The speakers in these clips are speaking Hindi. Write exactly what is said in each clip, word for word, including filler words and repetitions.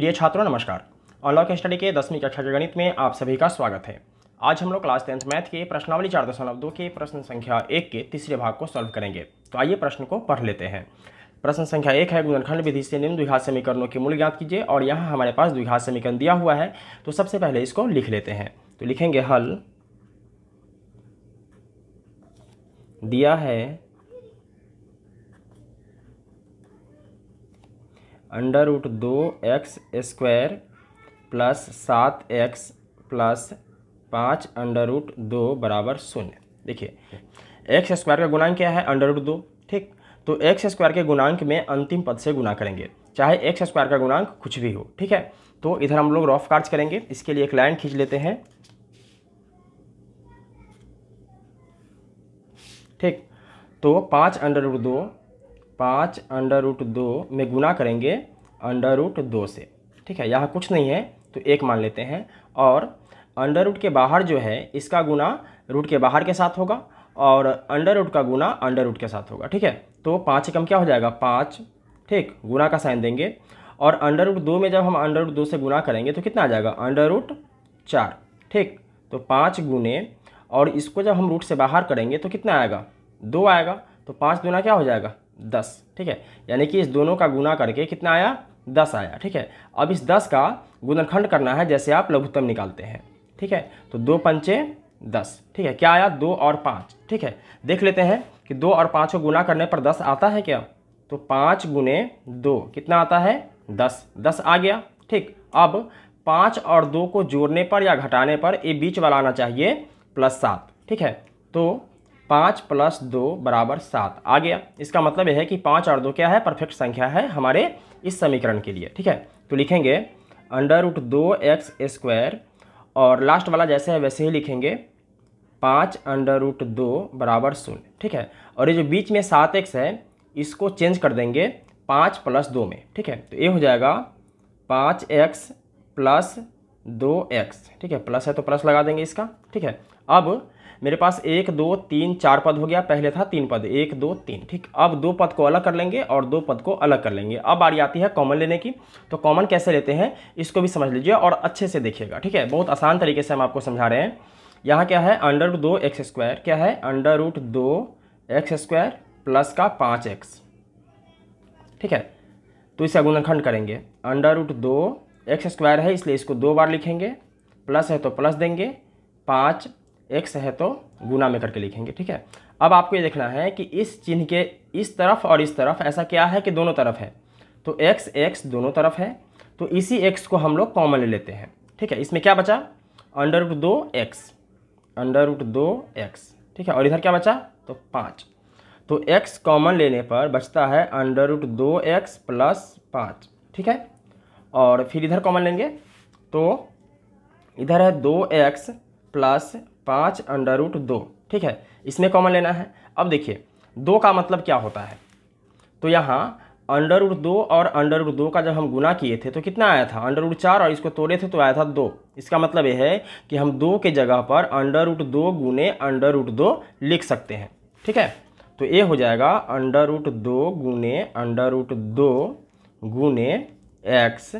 प्रिय छात्रों नमस्कार। अनलॉक स्टडी के दसवीं कक्षा के गणित में आप सभी का स्वागत है। आज हम लोग क्लास टेंथ मैथ के प्रश्नावली चार दशमलव दो के प्रश्न संख्या एक के तीसरे भाग को सॉल्व करेंगे। तो आइए प्रश्न को पढ़ लेते हैं। प्रश्न संख्या एक है, गुणनखंड विधि से निम्न द्विघात समीकरणों के मूल ज्ञात कीजिए। और यहाँ हमारे पास द्विघात समीकरण दिया हुआ है, तो सबसे पहले इसको लिख लेते हैं। तो लिखेंगे हल दिया है अंडर रूट दो एक्स स्क्वायर प्लस सात एक्स प्लस पाँच अंडर रूट दो बराबर शून्य। देखिए एक्स स्क्वायर का गुणांक क्या है, अंडर रूट दो। ठीक, तो एक्स स्क्वायर के गुणांक में अंतिम पद से गुणा करेंगे, चाहे एक्स स्क्वायर का गुणांक कुछ भी हो। ठीक है, तो इधर हम लोग रफ कार्य करेंगे। इसके लिए एक लाइन खींच लेते हैं। ठीक, तो पाँच अंडर रूट दो पाँच अंडर रूट दो में गुना करेंगे अंडर रूट दो से। ठीक है, यहाँ कुछ नहीं है तो एक मान लेते हैं। और अंडर रूट के बाहर जो है, इसका गुना रूट के बाहर के साथ होगा और अंडर रूट का गुना अंडर रूट के साथ होगा। ठीक है, तो पाँच एकम क्या हो जाएगा, पाँच। ठीक, गुना का साइन देंगे। और अंडर रूट दो में जब हम अंडर रूट दो से गुना करेंगे तो कितना आ जाएगा, अंडर रूट चार। ठीक, तो पाँच गुने, और इसको जब हम रूट से बाहर करेंगे तो कितना आएगा, दो आएगा। तो पाँच गुना क्या हो जाएगा, दस। ठीक है, यानी कि इस दोनों का गुना करके कितना आया, दस आया। ठीक है, अब इस दस का गुणनखंड करना है जैसे आप लघुत्तम निकालते हैं। ठीक है, तो दो पंचे दस। ठीक है, क्या आया, दो और पाँच। ठीक है, देख लेते हैं कि दो और पाँच को गुना करने पर दस आता है क्या। तो पाँच गुने दो कितना आता है, दस। दस आ गया। ठीक, अब पाँच और दो को जोड़ने पर या घटाने पर ये बीच वाला आना चाहिए प्लस सात। ठीक है, तो पाँच प्लस दो बराबर सात आ गया। इसका मतलब यह है कि पाँच और दो क्या है, परफेक्ट संख्या है हमारे इस समीकरण के लिए। ठीक है, तो लिखेंगे अंडर रूट दो एक्स स्क्वायर, और लास्ट वाला जैसे है वैसे ही लिखेंगे, पाँच अंडर रूट दो बराबर शून्य। ठीक है, और ये जो बीच में सात एक्स है इसको चेंज कर देंगे पाँच प्लस दो में। ठीक है, तो ये हो जाएगा पाँच एक्स प्लस दो एक्स। ठीक है, प्लस है तो प्लस लगा देंगे इसका। ठीक है, अब मेरे पास एक दो तीन चार पद हो गया, पहले था तीन पद, एक दो तीन। ठीक, अब दो पद को अलग कर लेंगे और दो पद को अलग कर लेंगे। अब बारी आती है कॉमन लेने की। तो कॉमन कैसे लेते हैं इसको भी समझ लीजिए और अच्छे से देखिएगा। ठीक है, बहुत आसान तरीके से हम आपको समझा रहे हैं। यहाँ क्या है, अंडर रूट दो एक्स स्क्वायर क्या है, अंडर रूट दो एक्स स्क्वायर प्लस का पाँच एक्स। ठीक है, तो इसका गुणनखंड करेंगे। अंडर रूट दो एक्स स्क्वायर है इसलिए इसको दो बार लिखेंगे, प्लस है तो प्लस देंगे, पाँच एक्स है तो गुना में करके लिखेंगे। ठीक है, अब आपको ये देखना है कि इस चिन्ह के इस तरफ और इस तरफ ऐसा क्या है कि दोनों तरफ है। तो x x दोनों तरफ है, तो इसी x को हम लोग कॉमन ले लेते हैं। ठीक है, इसमें क्या बचा, अंडर रूट दो एक्स अंडर रूट दो एक्स। ठीक है, और इधर क्या बचा, तो पाँच। तो x कॉमन लेने पर बचता है अंडर रूट दो एक्स प्लस पाँच। ठीक है, और फिर इधर कॉमन लेंगे तो इधर है दो एक्स प्लस पाँच अंडर रूट दो। ठीक है, इसमें कॉमन लेना है। अब देखिए दो का मतलब क्या होता है। तो यहाँ अंडर रूट दो और अंडर रूट दो का जब हम गुना किए थे तो कितना आया था, अंडर रूट चार, और इसको तोड़े थे तो आया था दो। इसका मतलब यह है कि हम दो के जगह पर अंडर रूट दो गुने अंडर रूट दो लिख सकते हैं। ठीक है, तो ये हो जाएगा अंडर रूट दो गुने अंडर रूट दो गुने एक्स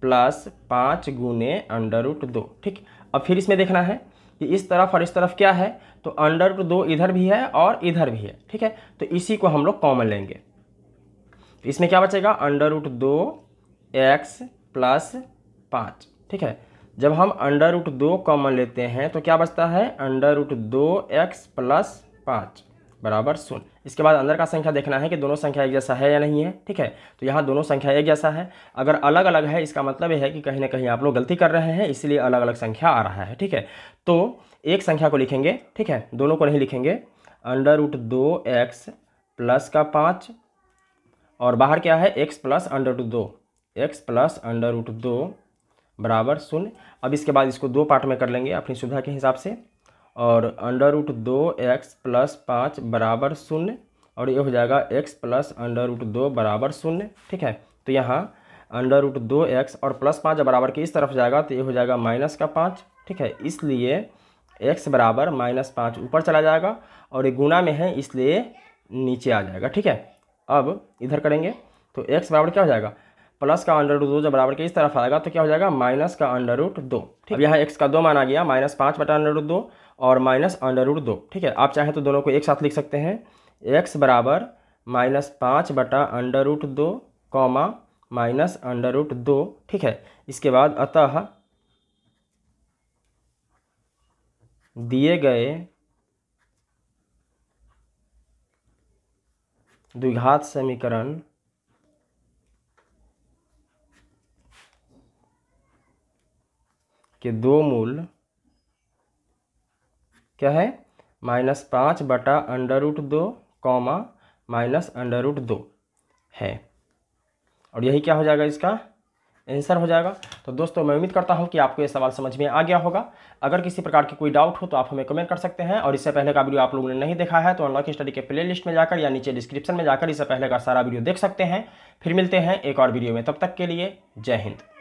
प्लस पाँच गुने अंडर रूट दो। ठीक, अब फिर इसमें देखना है कि इस तरफ और इस तरफ क्या है, तो अंडर रूट दो इधर भी है और इधर भी है। ठीक है, तो इसी को हम लोग कॉमन लेंगे। तो इसमें क्या बचेगा, अंडर रूट दो एक्स प्लस पाँच। ठीक है, जब हम अंडर रूट दो कॉमन लेते हैं तो क्या बचता है, अंडर रूट दो एक्स प्लस पाँच बराबर शून्य। इसके बाद अंदर का संख्या देखना है कि दोनों संख्या एक जैसा है या नहीं है। ठीक है, तो यहाँ दोनों संख्या एक जैसा है। अगर अलग अलग है इसका मतलब यह है कि कहीं ना कहीं आप लोग गलती कर रहे हैं, इसलिए अलग अलग संख्या आ रहा है। ठीक है, तो एक संख्या को लिखेंगे। ठीक है, दोनों को नहीं लिखेंगे। अंडर रूट दो एक्स प्लस का पाँच, और बाहर क्या है, एक्स प्लस अंडर रूट दो एक्स प्लस अंडर रूट दो बराबर शून्य। अब इसके बाद इसको दो पार्ट में कर लेंगे अपनी सुविधा के हिसाब से। और अंडर रूट दो एक्स प्लस पाँच बराबर शून्य, और ये हो जाएगा एक्स प्लस अंडर रूट दो बराबर शून्य। ठीक है, तो यहाँ अंडर रूट दो एक्स और प्लस पाँच बराबर के इस तरफ जाएगा तो ये हो जाएगा माइनस का पाँच। ठीक है, इसलिए एक्स बराबर माइनस पाँच ऊपर चला जाएगा, और ये गुना में है इसलिए नीचे आ जाएगा। ठीक है, अब इधर करेंगे तो एक्स बराबर क्या हो जाएगा, प्लस का अंडर रूट दो जब बराबर के इस तरफ आएगा तो क्या हो जाएगा माइनस का अंडर रूट दो। ठीक, यहाँ एक्स का दो मान आ गया माइनस पाँच बटा अंडर रूट दो और माइनस अंडर रूट दो। ठीक है, आप चाहें तो दोनों को एक साथ लिख सकते हैं, एक्स बराबर माइनस पाँच बटा अंडर रूट दो कॉमा माइनस अंडर रूट दो। ठीक है, इसके बाद अतः दिए गए द्विघात समीकरण के दो मूल क्या है, माइनस पाँच बटा अंडर रूट दो कॉमा माइनस अंडर रूट दो है, और यही क्या हो जाएगा इसका आंसर हो जाएगा। तो दोस्तों मैं उम्मीद करता हूं कि आपको ये सवाल समझ में आ गया होगा। अगर किसी प्रकार की कोई डाउट हो तो आप हमें कमेंट कर सकते हैं, और इससे पहले का वीडियो आप लोगों ने नहीं देखा है तो अनलॉक स्टडी के प्लेलिस्ट में जाकर या नीचे डिस्क्रिप्शन में जाकर इससे पहले का सारा वीडियो देख सकते हैं। फिर मिलते हैं एक और वीडियो में, तब तक के लिए जय हिंद।